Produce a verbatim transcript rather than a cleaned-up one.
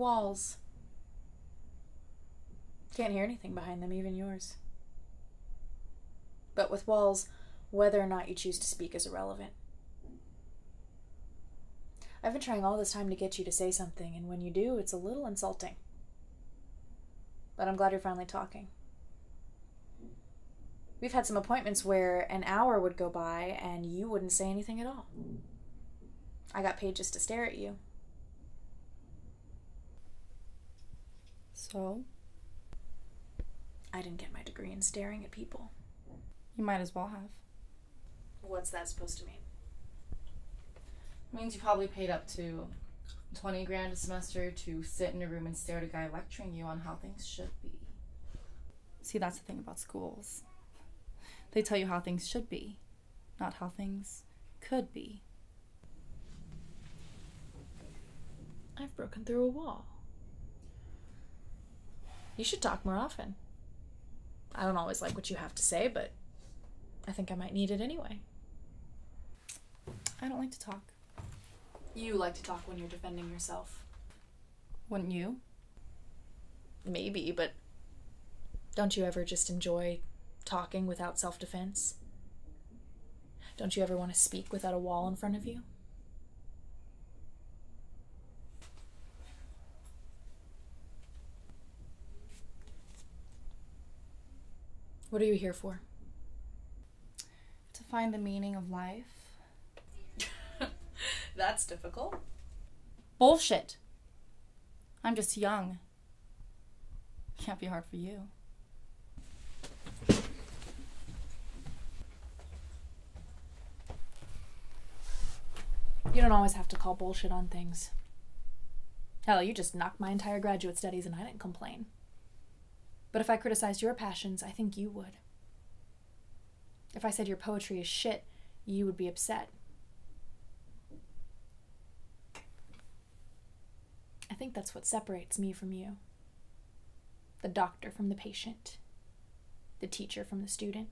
walls. Can't hear anything behind them, even yours. But with walls, whether or not you choose to speak is irrelevant. I've been trying all this time to get you to say something, and when you do, it's a little insulting. But I'm glad you're finally talking. We've had some appointments where an hour would go by and you wouldn't say anything at all. I got paid just to stare at you. So? I didn't get my degree in staring at people. You might as well have. What's that supposed to mean? It means you probably paid up to twenty grand a semester to sit in a room and stare at a guy lecturing you on how things should be. See, that's the thing about schools. They tell you how things should be, not how things could be. I've broken through a wall. You should talk more often. I don't always like what you have to say, but I think I might need it anyway. I don't like to talk. You like to talk when you're defending yourself. Wouldn't you? Maybe, but don't you ever just enjoy talking without self-defense? Don't you ever want to speak without a wall in front of you? What are you here for? To find the meaning of life. That's difficult. Bullshit. I'm just young. Can't be hard for you. You don't always have to call bullshit on things. Hell, you just knocked my entire graduate studies and I didn't complain. But if I criticized your passions, I think you would. If I said your poetry is shit, you would be upset. I think that's what separates me from you. The doctor from the patient. The teacher from the student.